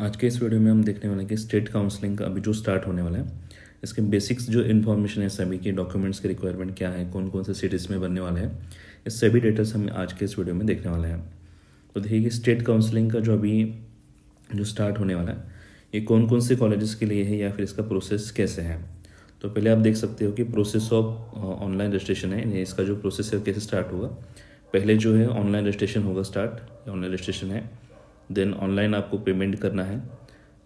आज के इस वीडियो में हम देखने वाले हैं कि स्टेट काउंसलिंग का अभी जो स्टार्ट होने वाला है इसके बेसिक्स जो इन्फॉर्मेशन है सभी के डॉक्यूमेंट्स के रिक्वायरमेंट क्या है, कौन कौन से सिटीज़ में बनने वाले हैं, इस सभी डेटेल्स हम आज के इस वीडियो में देखने वाले हैं। तो देखिए कि स्टेट काउंसलिंग का जो अभी जो स्टार्ट होने वाला है ये कौन कौन से कॉलेजेस के लिए है या फिर इसका प्रोसेस कैसे है। तो पहले आप देख सकते हो कि प्रोसेस ऑफ ऑनलाइन रजिस्ट्रेशन है, इसका जो प्रोसेस है कैसे स्टार्ट होगा। पहले जो है ऑनलाइन रजिस्ट्रेशन होगा, स्टार्ट ऑनलाइन रजिस्ट्रेशन है। देन ऑनलाइन आपको पेमेंट करना है,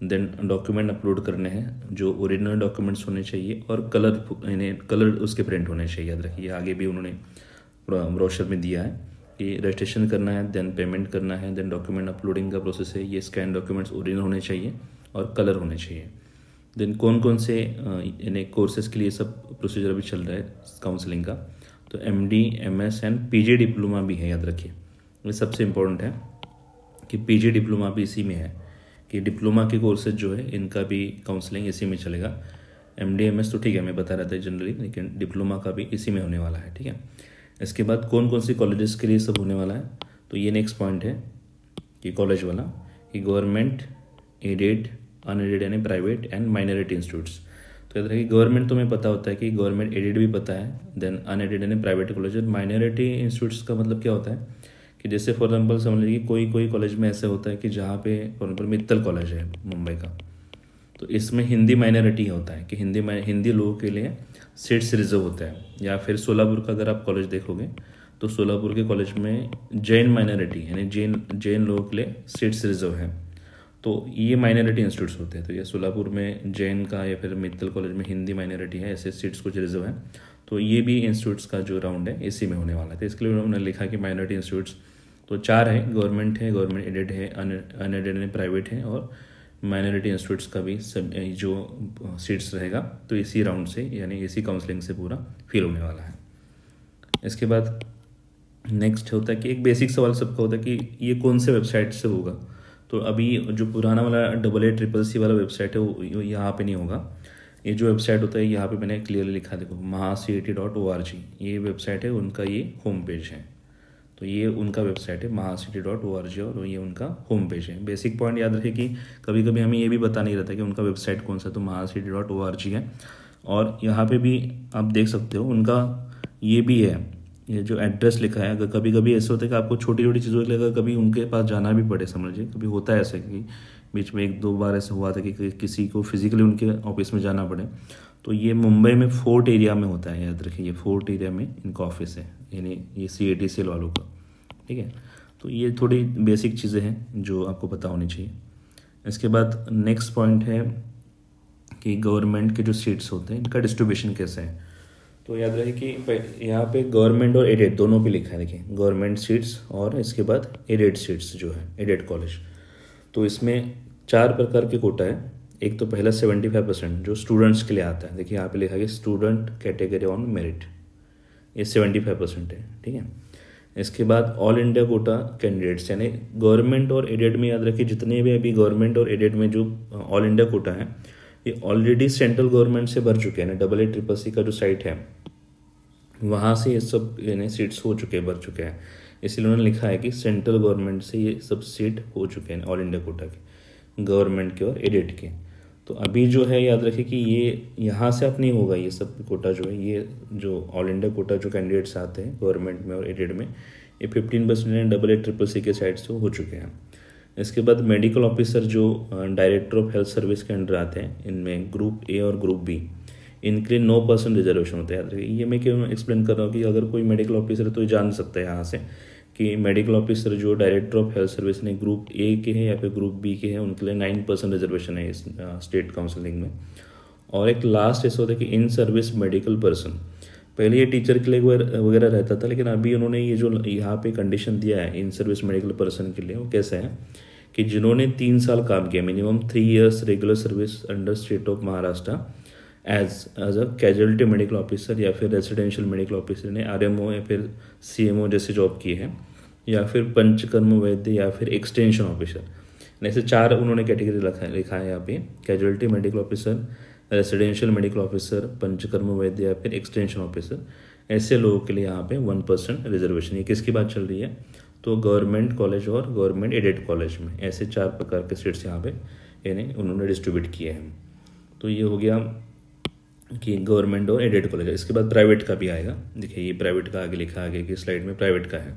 देन डॉक्यूमेंट अपलोड करने हैं जो ओरिजिनल डॉक्यूमेंट्स होने चाहिए और कलर उसके प्रिंट होने चाहिए। याद रखिए, आगे भी उन्होंने ब्रोशर में दिया है कि रजिस्ट्रेशन करना है, देन पेमेंट करना है, देन डॉक्यूमेंट अपलोडिंग का प्रोसेस है। ये स्कैन डॉक्यूमेंट्स ओरिजिनल होने चाहिए और कलर होने चाहिए। देन कौन कौन से यानी कोर्सेज़ के लिए सब प्रोसीजर अभी चल रहा है काउंसलिंग का। तो MD, MS and PG diploma भी है। याद रखिए, ये सबसे इम्पोर्टेंट है कि पीजी डिप्लोमा भी इसी में है कि डिप्लोमा के कोर्सेज जो है इनका भी काउंसलिंग इसी में चलेगा। एमडी एमएस तो ठीक है, मैं बता रहा था जनरली, लेकिन डिप्लोमा का भी इसी में होने वाला है। ठीक है, इसके बाद कौन कौन से कॉलेजेस के लिए सब होने वाला है, तो ये नेक्स्ट पॉइंट है कि कॉलेज वाला कि गवर्नमेंट, एडेड, अनएडेड यानी प्राइवेट एंड माइनॉरिटी इंस्टीट्यूट्स। तो याद रखिए, गवर्नमेंट तो मैं पता होता है कि गवर्नमेंट, एडेड भी पता है, देन अनएडेड यानी प्राइवेट कॉलेज। माइनॉरिटी इंस्टीट्यूट्स का मतलब क्या होता है कि जैसे फॉर एग्जाम्पल समझ लीजिए कोई कॉलेज में ऐसे होता है कि जहाँ पे फॉर एग्जाम्पल मित्तल कॉलेज है मुंबई का, तो इसमें हिंदी माइनॉरिटी होता है कि हिंदी लोगों के लिए सीट्स रिजर्व होता है। या फिर सोलापुर का अगर आप कॉलेज देखोगे तो सोलापुर के कॉलेज में जैन माइनॉरिटी यानी जैन लोगों के लिए सीट्स रिजर्व है। तो ये माइनॉरिटी इंस्टीट्यूट्स होते हैं। तो ये सोलापुर में जैन का या फिर मित्तल कॉलेज में हिंदी माइनॉरिटी है, ऐसे सीट्स कुछ रिजर्व है। तो ये भी इंस्टीट्यूट्स का जो राउंड है इसी में होने वाला है। तो इसके लिए उन्होंने लिखा कि माइनॉरिटी इंस्टीट्यूट्स तो चार है, गवर्नमेंट है, गवर्नमेंट एडेड है, अनएडेड प्राइवेट है और माइनॉरिटी इंस्टीट्यूट्स का भी सब जो सीट्स रहेगा तो इसी राउंड से यानी इसी काउंसलिंग से पूरा फिल होने वाला है। इसके बाद नेक्स्ट होता है कि एक बेसिक सवाल सबका होता है कि ये कौन से वेबसाइट से होगा। तो अभी जो पुराना वाला AA CCC वाला वेबसाइट है वो यहाँ पर नहीं होगा। ये जो वेबसाइट होता है यहाँ पे मैंने क्लियरली लिखा, देखो mahacet.org ये वेबसाइट है, उनका ये होम पेज है। तो ये उनका वेबसाइट है mahacet.org और ये उनका होम पेज है। बेसिक पॉइंट याद रखें कि कभी कभी हमें ये भी पता नहीं रहता कि उनका वेबसाइट कौन सा, तो mahacet.org है। और यहाँ पे भी आप देख सकते हो उनका ये भी है, ये जो एड्रेस लिखा है। अगर कभी कभी ऐसे होता है कि आपको छोटी छोटी चीज़ों के लिए अगर कभी उनके पास जाना भी पड़े, समझिए कभी होता है ऐसे कि बीच में 1-2 बार ऐसे हुआ था कि किसी को फिजिकली उनके ऑफिस में जाना पड़े। तो ये मुंबई में फोर्ट एरिया में होता है। याद रखिए, ये फोर्ट एरिया में इनका ऑफिस है, यानी ये CATCL वालों का। ठीक है, तो ये थोड़ी बेसिक चीज़ें हैं जो आपको पता होनी चाहिए। इसके बाद नेक्स्ट पॉइंट है कि गवर्नमेंट के जो सीट्स होते हैं इनका डिस्ट्रीब्यूशन कैसे है। तो याद रहे कि यहाँ पे गवर्नमेंट और एडेड दोनों पे लिखा है। देखिए, गवर्नमेंट सीट्स और इसके बाद एडेड सीट्स जो है, एडेड कॉलेज। तो इसमें 4 प्रकार के कोटा है। एक तो पहला 75% जो स्टूडेंट्स के लिए आता है। देखिए यहाँ पे लिखा है स्टूडेंट कैटेगरी ऑन मेरिट, ये 75% है। ठीक है, इसके बाद ऑल इंडिया कोटा कैंडिडेट्स यानी गवर्नमेंट और एडेड में याद रखिए जितने भी अभी गवर्नमेंट और एडेड में जो ऑल इंडिया कोटा है ये ऑलरेडी सेंट्रल गवर्नमेंट से भर चुके हैं। AA CCC का जो साइट है वहाँ से ये सब यानी सीट्स हो चुके हैं, भर चुके हैं। इसलिए उन्होंने लिखा है कि सेंट्रल गवर्नमेंट से ये सब सीट हो चुके हैं ऑल इंडिया कोटा के, गवर्नमेंट के और एडेड के। तो अभी जो है याद रखिए कि ये यहाँ से आप नहीं होगा, ये सब कोटा जो है, ये जो ऑल इंडिया कोटा जो कैंडिडेट्स आते हैं गवर्नमेंट में और एडेड में ये 15% AA CCC के साइड से हो चुके हैं। इसके बाद मेडिकल ऑफिसर जो डायरेक्टर ऑफ हेल्थ सर्विस के अंडर आते हैं इनमें ग्रुप A और ग्रुप B इनके लिए 9% रिजर्वेशन होता है। याद रखिए, ये मैं क्यों एक्सप्लेन कर रहा हूँ कि अगर कोई मेडिकल ऑफिसर है तो ये जान सकता है यहाँ से कि मेडिकल ऑफिसर जो डायरेक्टर ऑफ हेल्थ सर्विस ने ग्रुप A के हैं या फिर ग्रुप B के हैं उनके लिए 9% रिजर्वेशन है इस स्टेट काउंसलिंग में। और एक लास्ट ऐसा होता है कि इन सर्विस मेडिकल पर्सन, पहले ये टीचर के लिए वगैरह रहता था, लेकिन अभी उन्होंने ये जो यहाँ पे कंडीशन दिया है इन सर्विस मेडिकल पर्सन के लिए वो कैसा है कि जिन्होंने 3 साल काम किया, minimum 3 years regular service under state of Maharashtra as a casualty medical officer या फिर रेजिडेंशियल मेडिकल ऑफिसर ने RMO या फिर CMO जैसे जॉब किए हैं या फिर पंचकर्म वैद्य या फिर एक्सटेंशन ऑफिसर, ऐसे 4 उन्होंने कैटेगरी लिखा है यहाँ पे, casualty medical officer, residential medical officer, panchakarma वैद्य या फिर एक्सटेंशन ऑफिसर। ऐसे लोगों के लिए यहाँ पे 1% रिजर्वेशन। ये किसकी बात चल रही है? तो गवर्नमेंट कॉलेज और गवर्नमेंट एडेड कॉलेज में ऐसे 4 प्रकार के सीट्स यहाँ पे यानी उन्होंने डिस्ट्रीब्यूट किए हैं। तो ये हो गया कि गवर्नमेंट और एडेड कॉलेज। इसके बाद प्राइवेट का भी आएगा। देखिए ये प्राइवेट का आगे लिखा आगे की स्लाइड में प्राइवेट का है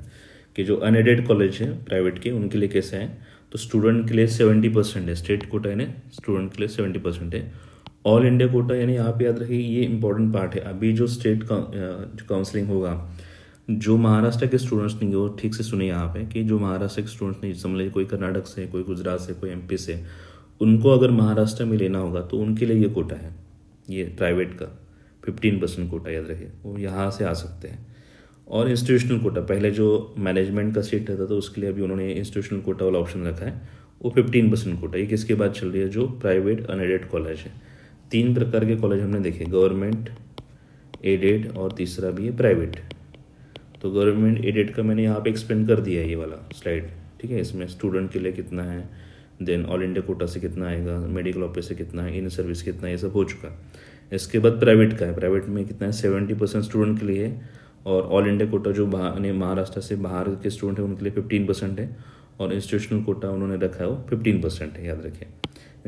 कि जो अनएडेड कॉलेज है प्राइवेट के उनके लिए कैसे हैं, तो स्टूडेंट के लिए 70% है, स्टेट कोटा यानी स्टूडेंट के लिए 70% है। ऑल इंडिया कोटा यानी यहाँ पे याद रखिए ये इंपॉर्टेंट पार्ट है। अभी जो स्टेट काउंसलिंग होगा, जो महाराष्ट्र के स्टूडेंट्स नहीं, वो ठीक से सुने यहाँ पे कि जो महाराष्ट्र के स्टूडेंट्स नहीं, समझ लीजिए कोई कर्नाटक से, कोई गुजरात से, कोई एमपी से, उनको अगर महाराष्ट्र में लेना होगा तो उनके लिए ये कोटा है, ये प्राइवेट का 15% कोटा याद रखिए, वो यहाँ से आ सकते हैं। और इंस्टीट्यूशनल कोटा, पहले जो मैनेजमेंट का सीट रहता था तो उसके लिए अभी उन्होंने इंस्टीट्यूशनल कोटा वाला ऑप्शन रखा है, वो 15% कोटा। ये किसके बाद चल रही है, जो प्राइवेट अनएडेड कॉलेज है। 3 प्रकार के कॉलेज हमने देखे, गवर्नमेंट एडेड और तीसरा भी है प्राइवेट। तो गवर्नमेंट एडेड का मैंने यहाँ पे एक्सप्लेन कर दिया है ये वाला स्लाइड, ठीक है। इसमें स्टूडेंट के लिए कितना है, देन ऑल इंडिया कोटा से कितना आएगा, मेडिकल ऑफिस से कितना है, इन सर्विस कितना है, ये सब हो चुका। इसके बाद प्राइवेट का है, प्राइवेट में कितना है, 70% स्टूडेंट के लिए है, और ऑल इंडिया कोटा जो महाराष्ट्र से बाहर के स्टूडेंट हैं उनके लिए 15% है, और इंस्टीट्यूशनल कोटा उन्होंने रखा है वो 15% है याद रखें।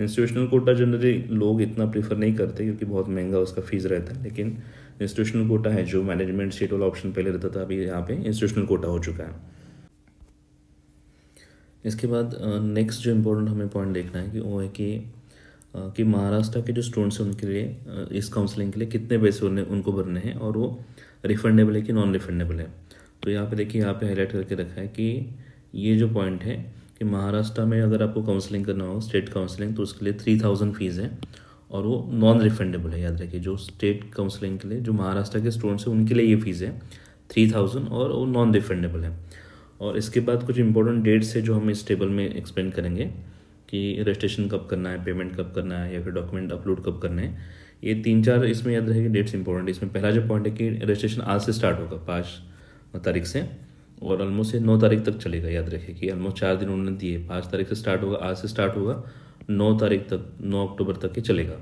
इंस्टीट्यूशनल कोटा जनरली लोग इतना प्रीफर नहीं करते क्योंकि बहुत महंगा उसका फीस रहता है, लेकिन इंस्टीट्यूशनल कोटा है जो मैनेजमेंट सीट वाला ऑप्शन पहले रहता था, अभी यहाँ पे इंस्टीट्यूशनल कोटा हो चुका है। इसके बाद नेक्स्ट जो इम्पोर्टेंट हमें पॉइंट देखना है कि वो है कि महाराष्ट्र के जो स्टूडेंट्स हैं उनके लिए इस काउंसलिंग के लिए कितने पैसे उनको भरने हैं और वो रिफंडेबल है कि नॉन रिफंडेबल है। तो यहाँ पे देखिए, यहाँ पे हाईलाइट करके रखा है कि ये जो पॉइंट है कि महाराष्ट्र में अगर आपको काउंसलिंग करना हो, स्टेट काउंसलिंग, तो उसके लिए 3000 फीस है और वो नॉन रिफंडेबल है याद रखिए। जो स्टेट काउंसलिंग के लिए जो महाराष्ट्र के स्टूडेंट्स हैं उनके लिए ये फीस है 3000 और वो नॉन रिफंडेबल है। और इसके बाद कुछ इंपॉर्टेंट डेट्स है जो हम इस टेबल में एक्सप्लेन करेंगे कि रजिस्ट्रेशन कब करना है, पेमेंट कब करना है, या फिर डॉक्यूमेंट अपलोड कब करना है। ये 3-4 इसमें याद रहेगी डेट्स इंपॉर्टेंट। इसमें पहला जो पॉइंट है कि रजिस्ट्रेशन आज से स्टार्ट होगा 5 तारीख से और ऑलमोस्ट 9 तारीख तक चलेगा याद रखिए कि ऑलमोस्ट 4 दिन उन्होंने दिए। 5 तारीख से स्टार्ट होगा, आज से स्टार्ट होगा, 9 तारीख तक, 9 अक्टूबर तक के चलेगा।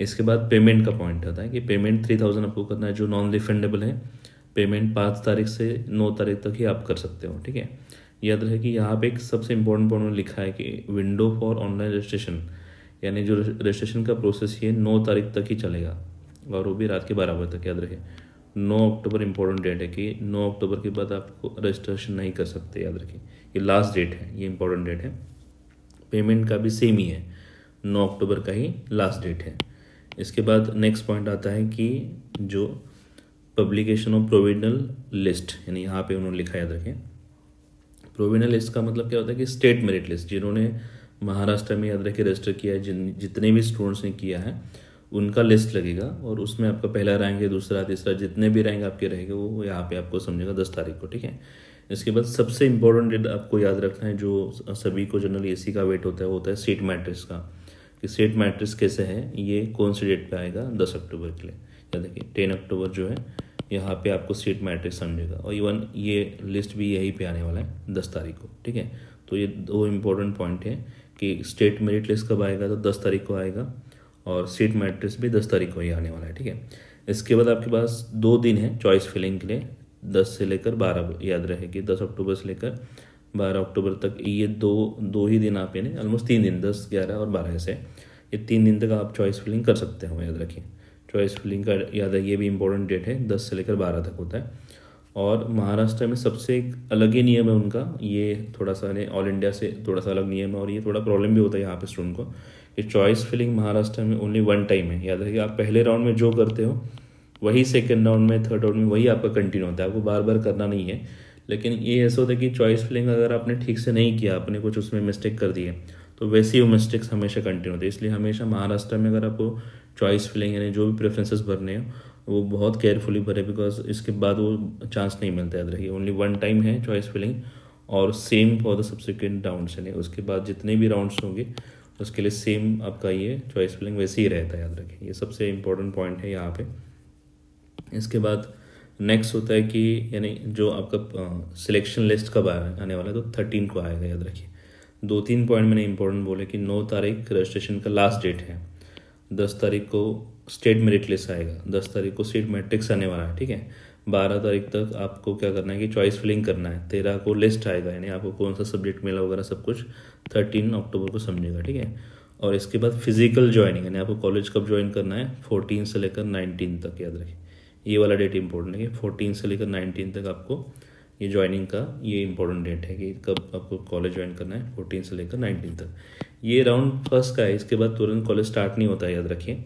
इसके बाद पेमेंट का पॉइंट आता है कि पेमेंट 3000 आपको करना है जो नॉन रिफंडेबल है। पेमेंट 5 तारीख से 9 तारीख तक ही आप कर सकते हो, ठीक है। याद रहे कि यहाँ पे एक सबसे इम्पोर्टेंट पॉइंट लिखा है कि विंडो फॉर ऑनलाइन रजिस्ट्रेशन, यानी जो रजिस्ट्रेशन का प्रोसेस ये 9 तारीख तक ही चलेगा और वो भी रात के 12 बजे तक याद रहे। 9 अक्टूबर इम्पोर्टेंट डेट है कि 9 अक्टूबर के बाद आपको रजिस्ट्रेशन नहीं कर सकते याद रखिए, ये लास्ट डेट है, ये इम्पोर्टेंट डेट है। पेमेंट का भी सेम ही है, 9 अक्टूबर का ही लास्ट डेट है। इसके बाद नेक्स्ट पॉइंट आता है कि जो पब्लिकेशन ऑफ प्रोविजनल लिस्ट, यानी यहाँ पे उन्होंने लिखा याद रखें। प्रोविजनल लिस्ट का मतलब क्या होता है कि स्टेट मेरिट लिस्ट, जिन्होंने महाराष्ट्र में याद रखे रजिस्टर किया है, जितने भी स्टूडेंट्स ने किया है उनका लिस्ट लगेगा और उसमें आपका पहला रैंक है, दूसरा, तीसरा, जितने भी रैंक आपके रहेंगे वो यहाँ पे आपको समझेगा 10 तारीख को, ठीक है। इसके बाद सबसे इम्पोर्टेंट डेट आपको याद रखना है जो सभी को जनरली इसी का वेट होता है, वो होता है सीट मैट्रिक्स का, कि सीट मैट्रिक्स कैसे है, ये कौन सी डेट पर आएगा, 10 अक्टूबर के लिए याद रखिए। 10 अक्टूबर जो है यहाँ पे आपको सीट मैट्रिक्स समझेगा और इवन ये लिस्ट भी यहीं पे आने वाला है 10 तारीख को, ठीक है। तो ये 2 इम्पोर्टेंट पॉइंट है कि स्टेट मेरिट लिस्ट कब आएगा, तो 10 तारीख को आएगा, और सीट मैट्रिक्स भी 10 तारीख को ही आने वाला है, ठीक है। इसके बाद आपके पास 2 दिन है चॉइस फिलिंग के लिए, 10 से लेकर 12 याद रहे कि 10 अक्टूबर से लेकर 12 अक्टूबर तक, ये दो ही दिन आप यानी ऑलमोस्ट 3 दिन, 10, 11 और 12 ऐसे, ये 3 दिन तक आप चॉइस फिलिंग कर सकते हो याद रखिए। चॉइस फिलिंग का याद है ये भी इम्पोर्टेंट डेट है, 10 से लेकर 12 तक होता है। और महाराष्ट्र में सबसे एक अलग ही नियम है उनका, ये थोड़ा सा ऑल इंडिया से थोड़ा सा अलग नियम है और ये थोड़ा प्रॉब्लम भी होता है यहाँ पे स्टूडेंट को कि चॉइस फिलिंग महाराष्ट्र में ओनली 1 टाइम है याद रखिए। आप पहले राउंड में जो करते हो वही सेकेंड राउंड में, थर्ड राउंड में वही आपका कंटिन्यू होता है, आपको बार बार करना नहीं है। लेकिन ये ऐसा होता है कि चॉइस फिलिंग अगर आपने ठीक से नहीं किया, आपने कुछ उसमें मिस्टेक कर दी है, तो वैसे ही वो मिस्टेक्स हमेशा कंटिन्यू होती है। इसलिए हमेशा महाराष्ट्र में अगर आपको चॉइस फिलिंग यानी जो भी प्रेफरेंसेस भरने हो वो बहुत केयरफुली भरे, बिकॉज इसके बाद वो चांस नहीं मिलता याद रखिए। ओनली 1 टाइम है चॉइस फिलिंग और same for the subsequent rounds, यानी उसके बाद जितने भी राउंड्स होंगे उसके लिए सेम आपका ये चॉइस फिलिंग वैसे ही रहता है याद रखिए। ये सबसे इम्पोर्टेंट पॉइंट है यहाँ पे। इसके बाद नेक्स्ट होता है कि यानी जो आपका सिलेक्शन लिस्ट कब आने वाला है, तो 13 को आएगा याद रखिए। 2-3 पॉइंट मैंने इम्पोर्टेंट बोले कि 9 तारीख रजिस्ट्रेशन का लास्ट डेट है, 10 तारीख को स्टेट मेरिट लिस्ट आएगा, 10 तारीख को सीट मैट्रिक्स आने वाला है, ठीक है। 12 तारीख तक आपको क्या करना है कि चॉइस फिलिंग करना है। 13 को लिस्ट आएगा, यानी आपको कौन सा सब्जेक्ट मिला वगैरह सब कुछ 13 अक्टूबर को समझेगा, ठीक है। और इसके बाद फिजिकल ज्वाइनिंग, यानी आपको कॉलेज कब ज्वाइन करना है 14 से लेकर 19 तक, याद रखिए ये वाला डेट इंपॉर्टेंट है कि 14 से लेकर 19 तक आपको ये ज्वाइनिंग का ये इंपॉर्टेंट डेट है कि कब आपको कॉलेज ज्वाइन करना है 14 से लेकर 19 तक। ये राउंड फर्स्ट का है, इसके बाद तुरंत कॉलेज स्टार्ट नहीं होता है, याद रखिए।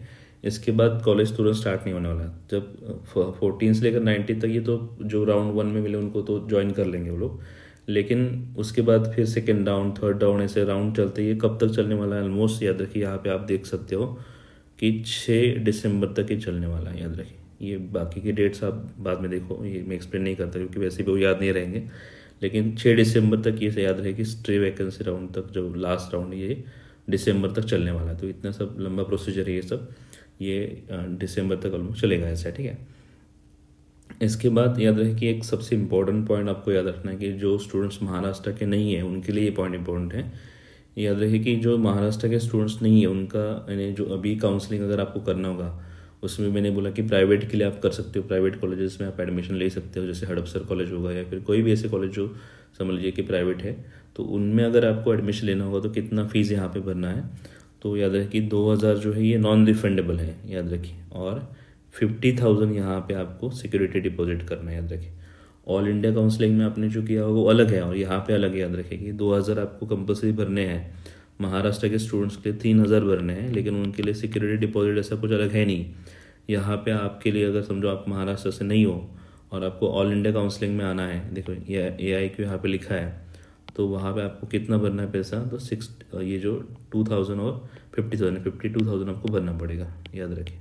इसके बाद कॉलेज तुरंत स्टार्ट नहीं होने वाला, जब 14 से लेकर 19 तक ये तो जो राउंड वन में मिले उनको तो ज्वाइन कर लेंगे वो लोग, लेकिन उसके बाद फिर सेकेंड राउंड, थर्ड राउंड, ऐसे राउंड चलते ये कब तक चलने वाला है ऑलमोस्ट, याद रखिए यहाँ पे आप देख सकते हो कि 6 दिसंबर तक ये चलने वाला है, याद रखिए। ये बाकी के डेट्स आप बाद में देखो, ये मैं एक्सप्लेन नहीं करता क्योंकि वैसे भी वो याद नहीं रहेंगे, लेकिन 6 दिसंबर तक ये से याद रहे कि स्ट्रे वैकेंसी राउंड तक जो लास्ट राउंड ये दिसंबर तक चलने वाला है। तो इतना सब लंबा प्रोसीजर है, ये सब ये दिसंबर तक ऑलमोस्ट चलेगा ऐसा, ठीक है। इसके बाद याद रहे कि एक सबसे इम्पॉर्टेंट पॉइंट आपको याद रखना है कि जो स्टूडेंट्स महाराष्ट्र के नहीं है उनके लिए ये पॉइंट इंपॉर्टेंट है। याद रहे कि जो महाराष्ट्र के स्टूडेंट्स नहीं है उनका, यानी जो अभी काउंसलिंग अगर आपको करना होगा उसमें मैंने बोला कि प्राइवेट के लिए आप कर सकते हो, प्राइवेट कॉलेजेस में आप एडमिशन ले सकते हो, जैसे हड़पसर कॉलेज होगा या फिर कोई भी ऐसे कॉलेज जो समझ लीजिए कि प्राइवेट है, तो उनमें अगर आपको एडमिशन लेना होगा तो कितना फ़ीस यहाँ पे भरना है। तो याद रखिए 2000 जो है ये नॉन रिफंडेबल है, याद रखिए। और 50,000 यहाँ पर आपको सिक्योरिटी डिपॉजिट करना है, याद रखिए। ऑल इंडिया काउंसलिंग में आपने जो किया होगा वो अलग है और यहाँ पर अलग है, याद रखिए कि 2000 आपको कंपल्सरी भरने हैं। महाराष्ट्र के स्टूडेंट्स के लिए 3000 भरने हैं, लेकिन उनके लिए सिक्योरिटी डिपॉजिट ऐसा कुछ अलग है नहीं। यहाँ पे आपके लिए अगर समझो आप महाराष्ट्र से नहीं हो और आपको ऑल इंडिया काउंसलिंग में आना है, देखो ये AIQ यहाँ पे लिखा है, तो वहाँ पे आपको कितना भरना है पैसा, तो 52,000 आपको भरना पड़ेगा, याद रखिए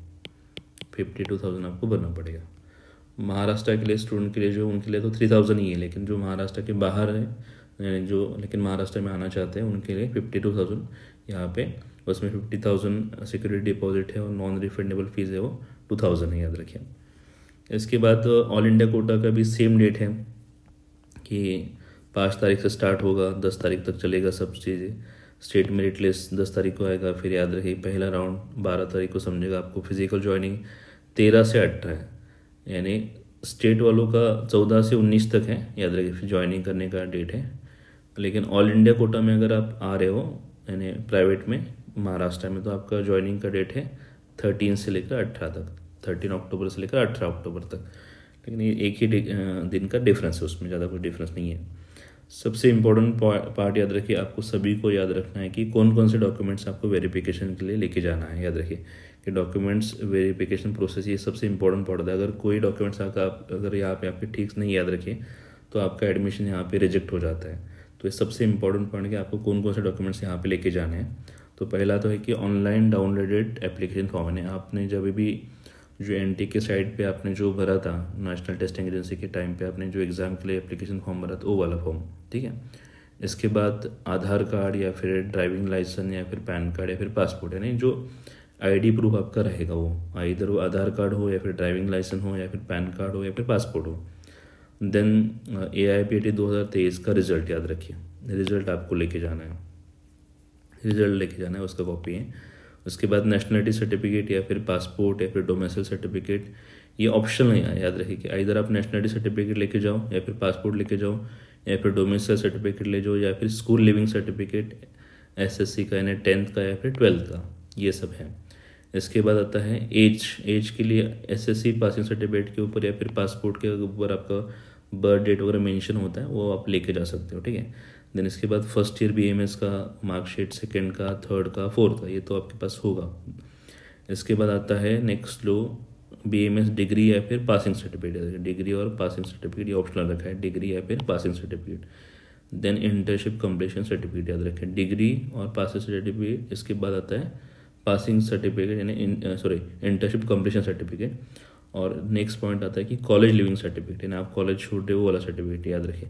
52,000 आपको भरना पड़ेगा। महाराष्ट्र के लिए स्टूडेंट के लिए जो उनके लिए तो 3000 ही है, लेकिन जो महाराष्ट्र के बाहर है यानी जो लेकिन महाराष्ट्र में आना चाहते हैं उनके लिए 52,000 यहाँ पे, उसमें 50,000 सिक्योरिटी डिपॉजिट है और नॉन रिफंडेबल फीस है वो 2000 है, याद रखिए। इसके बाद ऑल इंडिया कोटा का भी सेम डेट है कि 5 तारीख से स्टार्ट होगा, 10 तारीख तक चलेगा सब चीज़ें। स्टेट मेरिट लिस्ट 10 तारीख को आएगा, फिर याद रखिए पहला राउंड 12 तारीख को समझेगा आपको। फिजिकल ज्वाइनिंग 13 से 18 यानी स्टेट वालों का 14 से 19 तक है, याद रखिए ज्वाइनिंग करने का डेट है। लेकिन ऑल इंडिया कोटा में अगर आप आ रहे हो यानी प्राइवेट में महाराष्ट्र में, तो आपका ज्वाइनिंग का डेट है 13 से लेकर 18 तक, 13 अक्टूबर से लेकर 18 अक्टूबर तक, लेकिन ये एक ही दिन का डिफरेंस है, उसमें ज़्यादा कुछ डिफरेंस नहीं है। सबसे इम्पोर्टेंट पार्ट याद रखिए, आपको सभी को याद रखना है कि कौन कौन से डॉक्यूमेंट्स आपको वेरिफिकेशन के लिए लेके जाना है, याद रखिए कि डॉक्यूमेंट्स वेरिफिकेशन प्रोसेस ये सबसे इम्पोर्टेंट पार्ट है। अगर कोई डॉक्यूमेंट्स अगर यहाँ पे आपके ठीक नहीं याद रखिए तो आपका एडमिशन यहाँ पे रिजेक्ट हो जाता है। तो ये सबसे इम्पोर्टेंट पॉइंट कि आपको कौन कौन से डॉक्यूमेंट्स यहाँ पे लेके जाने हैं। तो पहला तो है कि ऑनलाइन डाउनलोडेड एप्लीकेशन फॉर्म है, आपने जब भी जो NT के साइट पे आपने जो भरा था नेशनल टेस्टिंग एजेंसी के टाइम पे, आपने जो एग्ज़ाम के लिए एप्लीकेशन फॉर्म भरा था वो वाला फॉर्म, ठीक है। इसके बाद आधार कार्ड या फिर ड्राइविंग लाइसेंस या फिर पैन कार्ड या फिर पासपोर्ट, यानी जो ID प्रूफ आपका रहेगा वो आइदर वो आधार कार्ड हो या फिर ड्राइविंग लाइसेंस हो या फिर पैन कार्ड हो या फिर पासपोर्ट हो। देन AIPAT 2023 का रिजल्ट, याद रखिए रिजल्ट आपको लेके जाना है, रिजल्ट लेके जाना है, उसका कॉपी है। उसके बाद नेशनलिटी सर्टिफिकेट या फिर पासपोर्ट या फिर डोमेसाइल सर्टिफिकेट, ये ऑप्शनल है, याद रखिए कि इधर आप नेशनलिटी सर्टिफिकेट लेके जाओ या फिर पासपोर्ट लेके जाओ या फिर डोमेसाइल सर्टिफिकेट ले जाओ या फिर स्कूल लिविंग सर्टिफिकेट SSC का यानी 10th का या फिर 12th का, ये सब है। इसके बाद आता है एज के लिए SSC पासिंग सर्टिफिकेट के ऊपर या फिर पासपोर्ट के ऊपर आपका बर्थ डेट वगैरह मेंशन होता है, वो आप लेके जा सकते हो, ठीक है। देन इसके बाद फर्स्ट ईयर BMS का मार्कशीट, सेकेंड का, थर्ड का, फोर्थ का, ये तो आपके पास होगा। इसके बाद आता है नेक्स्ट लो BMS डिग्री या फिर पासिंग सर्टिफिकेट, डिग्री और पासिंग सर्टिफिकेट ये ऑप्शनल रखा है, डिग्री या फिर passing certificate. Then internship completion certificate, याद रखें डिग्री और पासिंग सर्टिफिकेट। इसके बाद आता है पासिंग सर्टिफिकेट यानी इंटर्नशिप कम्पलीशन सर्टिफिकेट। और नेक्स्ट पॉइंट आता है कि कॉलेज लिविंग सर्टिफिकेट, यानी आप कॉलेज छोड़ रहे हो वाला सर्टिफिकेट, याद रखें।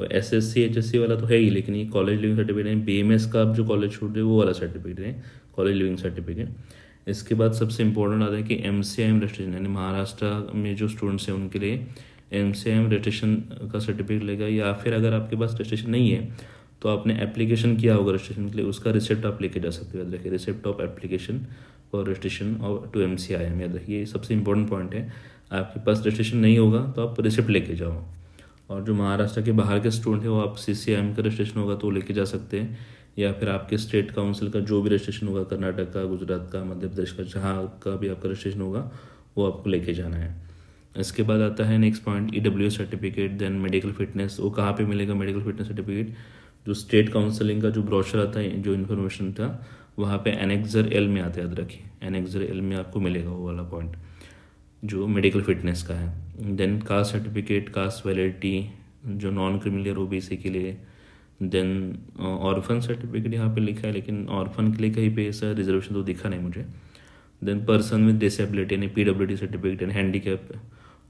और SSC HSC वाला तो है ही, लेकिन ये कॉलेज लिविंग सर्टिफिकेट है BMS का आप जो कॉलेज छोड़ रहे हो वो वाला सर्टिफिकेट है कॉलेज लिविंग सर्टिफिकेट। इसके बाद सबसे इम्पोर्टेंट आता है कि MCIM रजिस्ट्रेशन, यानी महाराष्ट्र में जो स्टूडेंट्स हैं उनके लिए MCIM रजिस्ट्रेशन का सर्टिफिकेट लेगा, या फिर अगर आपके पास रजिस्ट्रेशन नहीं है तो आपने एप्लीकेशन किया होगा रजिस्ट्रेशन के लिए, उसका रिसिप्ट आप लेके जा सकते हो, याद रखिए receipt of application for registration और टू MCI। याद रखिए ये सबसे इम्पोर्टेंट पॉइंट है। आपके पास रजिस्ट्रेशन नहीं होगा तो आप रिसिप्ट लेके जाओ, और जो महाराष्ट्र के बाहर के स्टूडेंट है वो आप CCIM का रजिस्ट्रेशन होगा तो लेके जा सकते हैं, या फिर आपके स्टेट काउंसिल का जो भी रजिस्ट्रेशन होगा, कर्नाटक का, गुजरात का, मध्य प्रदेश का, जहाँ का भी आपका रजिस्ट्रेशन होगा वो आपको लेके जाना है। इसके बाद आता है next point EWS certificate, then medical fitness. वो कहाँ पे मिलेगा मेडिकल फिटनेस सर्टिफिकेट? जो स्टेट काउंसलिंग का जो ब्रोशर आता है, जो इन्फॉर्मेशन था वहाँ पे Annexure L में आता है। याद रखिए Annexure L में आपको मिलेगा वो वाला पॉइंट जो मेडिकल फिटनेस का है। Then caste certificate, caste validity जो नॉन क्रिमिनल OBC के लिए। देन ऑर्फन सर्टिफिकेट यहाँ पे लिखा है, लेकिन ऑर्फन के लिए कहीं पे ऐसा रिजर्वेशन तो दिखा नहीं मुझे। देन पर्सन विद डिसेबिलिटी यानी PWD सर्टिफिकेट एंड हैंडीकैप,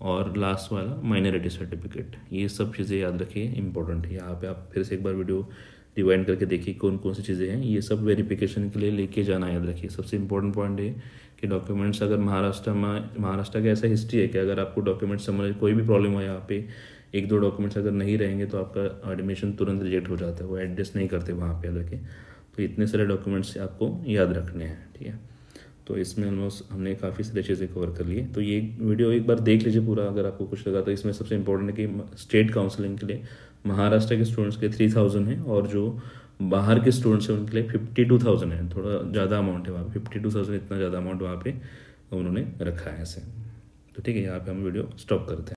और लास्ट वाला माइनॉरिटी सर्टिफिकेट। ये सब चीज़ें याद रखिए, इंपॉर्टेंट है। यहाँ पे आप फिर से एक बार वीडियो रिवाइंड करके देखिए कौन कौन सी चीज़ें हैं। ये सब वेरिफिकेशन के लिए लेके जाना याद रखिए। सबसे इंपॉर्टेंट पॉइंट है कि डॉक्यूमेंट्स, अगर महाराष्ट्र का ऐसा हिस्ट्री है कि अगर आपको डॉक्यूमेंट्स समझ कोई भी प्रॉब्लम हो, यहाँ पे एक दो डॉक्यूमेंट्स अगर नहीं रहेंगे तो आपका एडमिशन तुरंत रिजेक्ट हो जाता है, वो एडजस्ट नहीं करते वहाँ पे। याद रखें तो इतने सारे डॉक्यूमेंट्स आपको याद रखने हैं, ठीक है। तो इसमें ऑलमोस्ट हमने काफ़ी सारी चीज़ें कवर कर लिए। तो ये वीडियो एक बार देख लीजिए पूरा, अगर आपको कुछ लगा तो। इसमें सबसे इम्पोर्टेंट है कि स्टेट काउंसलिंग के लिए महाराष्ट्र के स्टूडेंट्स के 3000 है, और जो बाहर के स्टूडेंट्स हैं उनके लिए 52,000 है। थोड़ा ज़्यादा अमाउंट है वहाँ पे, 52,000 इतना ज़्यादा अमाउंट वहाँ पे उन्होंने रखा है ऐसे। तो ठीक है, यहाँ पे हम वीडियो स्टॉप करते हैं।